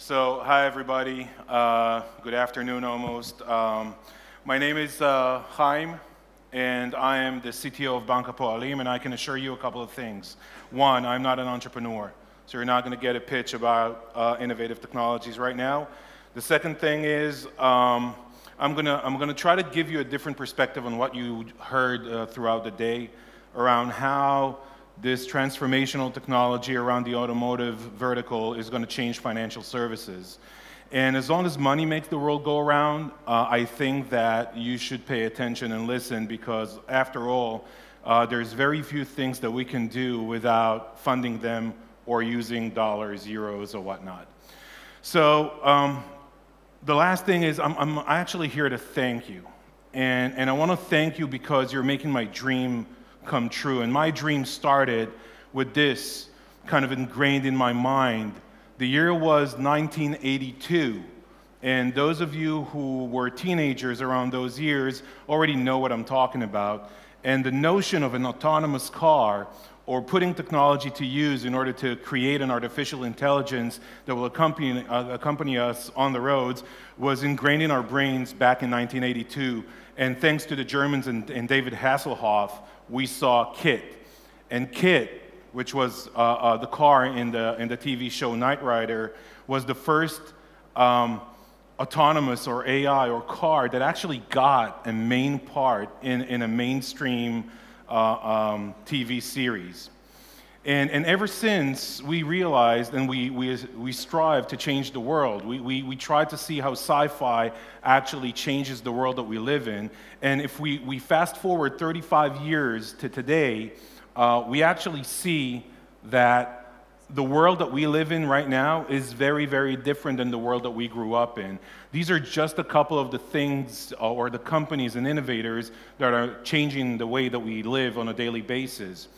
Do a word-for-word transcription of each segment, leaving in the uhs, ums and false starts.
So, hi everybody. Uh, good afternoon almost. Um, my name is uh, Chaim, and I am the C T O of Bank Poalim, and I can assure you a couple of things. One, I'm not an entrepreneur, so you're not going to get a pitch about uh, innovative technologies right now. The second thing is um, I'm going to I'm going to try to give you a different perspective on what you heard uh, throughout the day around how this transformational technology around the automotive vertical is going to change financial services. And as long as money makes the world go around, uh, I think that you should pay attention and listen, because after all, uh, there's very few things that we can do without funding them or using dollars, euros, or whatnot. So um, the last thing is I'm, I'm actually here to thank you. And, and I want to thank you because you're making my dream come true. And my dream started with this kind of ingrained in my mind. The year was nineteen eighty-two, and those of you who were teenagers around those years already know what I'm talking about. And the notion of an autonomous car, or putting technology to use in order to create an artificial intelligence that will accompany, uh, accompany us on the roads, was ingrained in our brains back in nineteen eighty-two. And thanks to the Germans and, and David Hasselhoff, we saw Kit. And Kit, which was uh, uh, the car in the, in the T V show Knight Rider, was the first um, autonomous or A I or car that actually got a main part in, in a mainstream Uh, um, T V series. And, and ever since, we realized and we, we, we strive to change the world. We, we, we try to see how sci-fi actually changes the world that we live in. And if we, we fast forward thirty-five years to today, uh, we actually see that the world that we live in right now is very, very different than the world that we grew up in. These are just a couple of the things uh, or the companies and innovators that are changing the way that we live on a daily basis.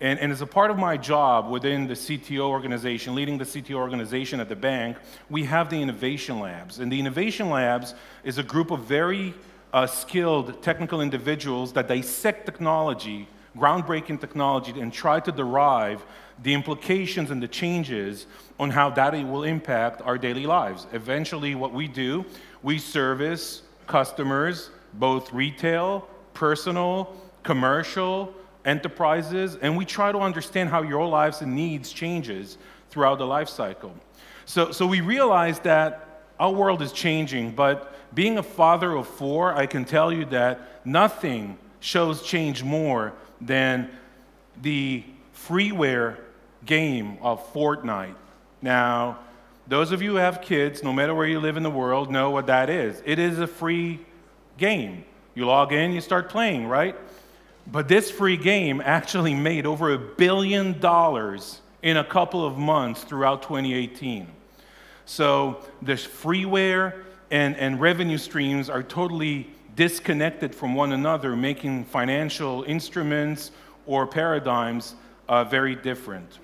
And, and as a part of my job within the C T O organization, leading the C T O organization at the bank, we have the Innovation Labs. And the Innovation Labs is a group of very uh, skilled technical individuals that dissect technology, groundbreaking technology, and try to derive the implications and the changes on how that will impact our daily lives. Eventually, what we do, we service customers, both retail, personal, commercial, enterprises, and we try to understand how your lives and needs changes throughout the life cycle. So, so we realize that our world is changing, but being a father of four, I can tell you that nothing shows change more than the freeware game of Fortnite. Now, those of you who have kids, no matter where you live in the world, know what that is. It is a free game. You log in, you start playing, right? But this free game actually made over a billion dollars in a couple of months throughout twenty eighteen. So this freeware and, and revenue streams are totally disconnected from one another, making financial instruments or paradigms uh, very different.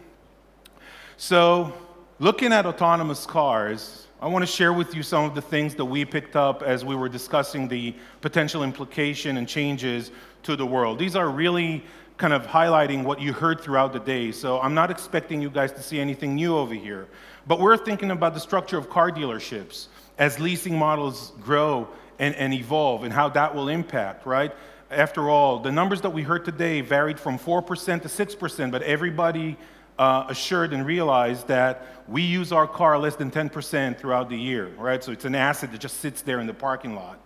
So, looking at autonomous cars, I want to share with you some of the things that we picked up as we were discussing the potential implication and changes to the world. These are really kind of highlighting what you heard throughout the day, so I'm not expecting you guys to see anything new over here. But we're thinking about the structure of car dealerships as leasing models grow And, and evolve, and how that will impact, right? After all, the numbers that we heard today varied from four percent to six percent, but everybody uh, assured and realized that we use our car less than ten percent throughout the year, right? So it's an asset that just sits there in the parking lot.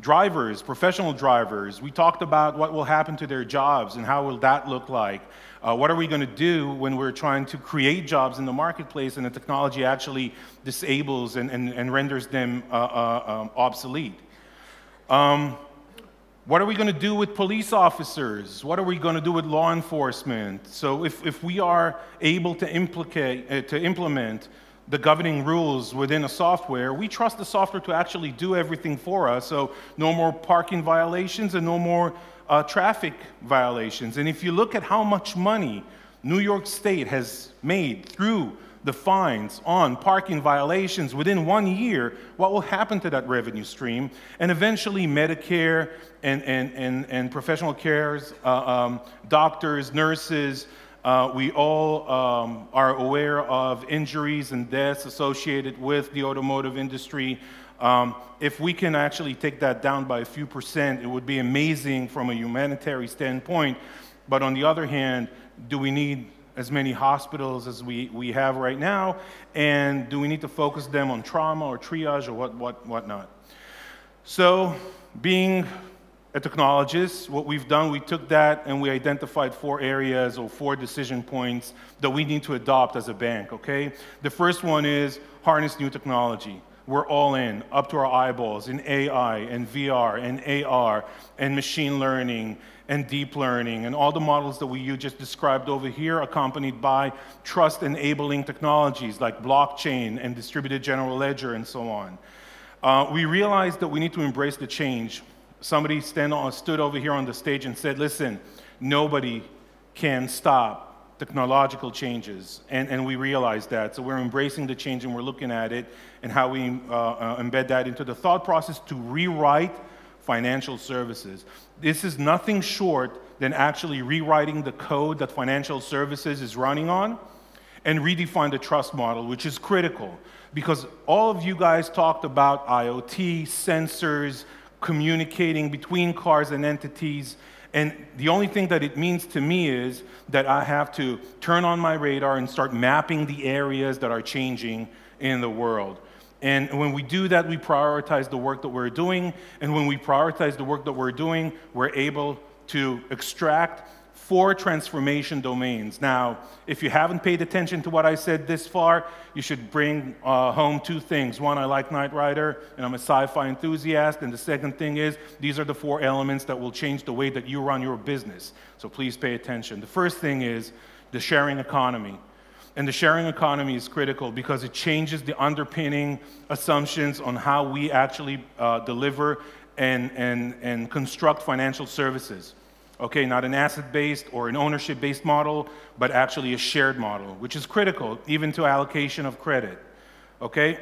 Drivers, professional drivers, we talked about what will happen to their jobs and how will that look like. Uh, what are we going to do when we're trying to create jobs in the marketplace and the technology actually disables and, and, and renders them uh, uh, um, obsolete? Um, what are we going to do with police officers? What are we going to do with law enforcement? So if, if we are able to, implicate, uh, to implement the governing rules within a software, we trust the software to actually do everything for us. So no more parking violations and no more uh, traffic violations. And if you look at how much money New York State has made through the fines on parking violations within one year, what will happen to that revenue stream? And eventually Medicare and, and, and, and professional cares, uh, um, doctors, nurses, Uh, we all um, are aware of injuries and deaths associated with the automotive industry. Um, if we can actually take that down by a few percent, it would be amazing from a humanitarian standpoint. But on the other hand, do we need as many hospitals as we, we have right now? And do we need to focus them on trauma or triage or what, what, whatnot? So being a technologist, what we've done, we took that and we identified four areas or four decision points that we need to adopt as a bank, okay? The first one is harness new technology. We're all in, up to our eyeballs, in A I and V R and A R and machine learning and deep learning and all the models that we, you just described over here, accompanied by trust-enabling technologies like blockchain and distributed general ledger and so on. Uh, we realized that we need to embrace the change. Somebody stand on, stood over here on the stage and said, listen, nobody can stop technological changes. And, and we realized that. So we're embracing the change and we're looking at it and how we uh, uh, embed that into the thought process to rewrite financial services. This is nothing short than actually rewriting the code that financial services is running on and redefine the trust model, which is critical. Because all of you guys talked about IoT, sensors, communicating between cars and entities, and the only thing that it means to me is that I have to turn on my radar and start mapping the areas that are changing in the world. And when we do that, we prioritize the work that we're doing, and when we prioritize the work that we're doing, we're able to extract four transformation domains. Now, if you haven't paid attention to what I said this far, you should bring uh, home two things. One, I like Knight Rider, and I'm a sci-fi enthusiast. And the second thing is, these are the four elements that will change the way that you run your business. So please pay attention. The first thing is the sharing economy. And the sharing economy is critical because it changes the underpinning assumptions on how we actually uh, deliver and, and, and construct financial services. Okay, not an asset-based or an ownership-based model, but actually a shared model, which is critical, even to allocation of credit, okay?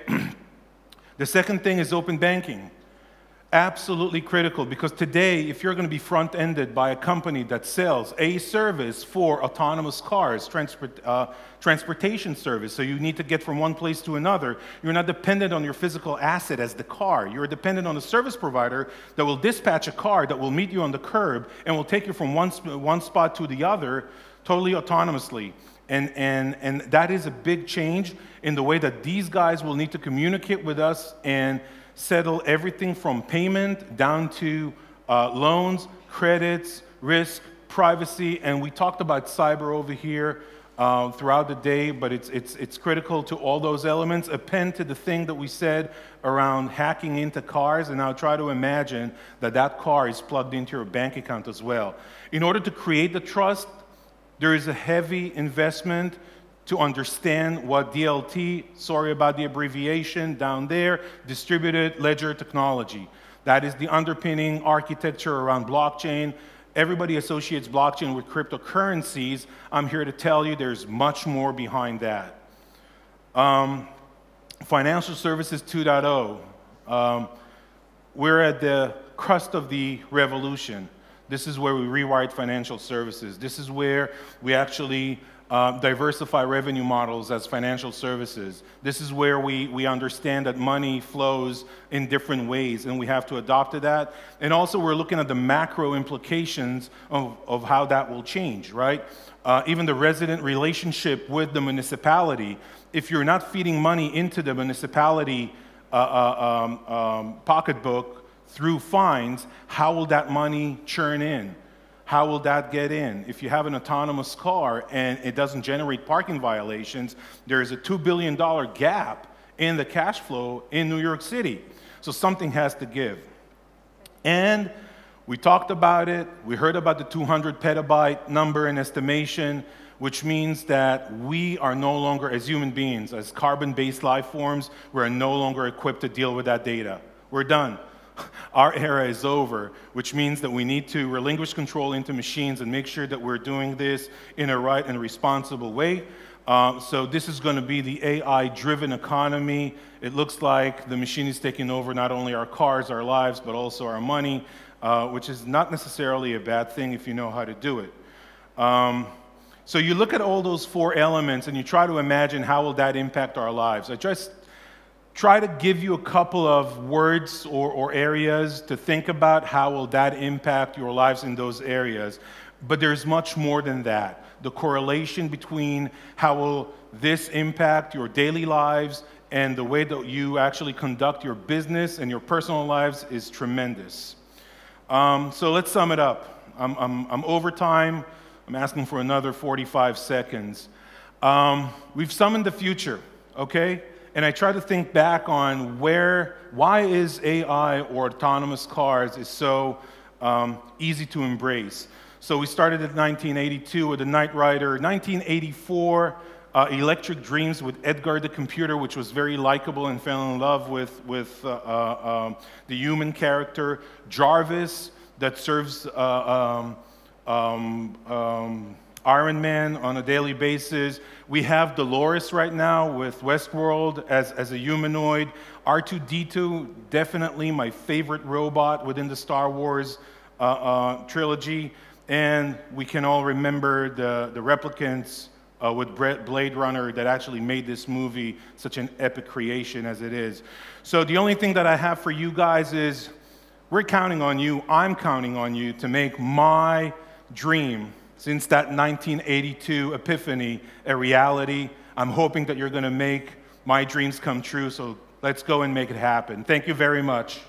The second thing is open banking. Absolutely critical, because today, if you're gonna be front-ended by a company that sells a service for autonomous cars, transport, uh, transportation service, so you need to get from one place to another, you're not dependent on your physical asset as the car. You're dependent on a service provider that will dispatch a car that will meet you on the curb and will take you from one, one spot to the other totally autonomously. And, and, and that is a big change in the way that these guys will need to communicate with us and settle everything from payment down to uh, loans, credits, risk, privacy. And we talked about cyber over here uh, throughout the day, but it's, it's, it's critical to all those elements. Append to the thing that we said around hacking into cars, and now try to imagine that that car is plugged into your bank account as well. In order to create the trust, there is a heavy investment to understand what D L T, sorry about the abbreviation down there, distributed ledger technology. That is the underpinning architecture around blockchain. Everybody associates blockchain with cryptocurrencies. I'm here to tell you there's much more behind that. Um, financial services two point oh. Um, we're at the crust of the revolution. This is where we rewrite financial services. This is where we actually Uh, diversify revenue models as financial services. This is where we, we understand that money flows in different ways, and we have to adopt to that. And also, we're looking at the macro implications of, of how that will change, right? Uh, even the resident relationship with the municipality. If you're not feeding money into the municipality uh, uh, um, um, pocketbook through fines, how will that money churn in? How will that get in? If you have an autonomous car and it doesn't generate parking violations, there is a two billion dollar gap in the cash flow in New York City. So something has to give. And we talked about it. We heard about the two hundred petabyte number and estimation, which means that we are no longer, as human beings, as carbon-based life forms, we're no longer equipped to deal with that data. We're done. Our era is over, which means that we need to relinquish control into machines and make sure that we're doing this in a right and responsible way. Uh, so this is going to be the A I-driven economy. It looks like the machine is taking over not only our cars, our lives, but also our money, uh, which is not necessarily a bad thing if you know how to do it. Um, So you look at all those four elements and you try to imagine how will that impact our lives. I just try to give you a couple of words or, or areas to think about how will that impact your lives in those areas. But there's much more than that. The correlation between how will this impact your daily lives and the way that you actually conduct your business and your personal lives is tremendous. Um, so let's sum it up. I'm, I'm, I'm over time. I'm asking for another forty-five seconds. Um, we've summoned the future, okay? And I try to think back on where, why is A I or autonomous cars is so um, easy to embrace? So we started in nineteen eighty-two with the Knight Rider, nineteen eighty-four, Uh, Electric Dreams with Edgar the Computer, which was very likable and fell in love with, with uh, uh, um, the human character. Jarvis, that serves uh, um, um, um, Iron Man on a daily basis. We have Dolores right now with Westworld as, as a humanoid. R two D two, definitely my favorite robot within the Star Wars uh, uh, trilogy. And we can all remember the, the replicants Uh, with Blade Runner that actually made this movie such an epic creation as it is. So the only thing that I have for you guys is we're counting on you, I'm counting on you to make my dream since that nineteen eighty-two epiphany a reality. I'm hoping that you're going to make my dreams come true, so let's go and make it happen. Thank you very much.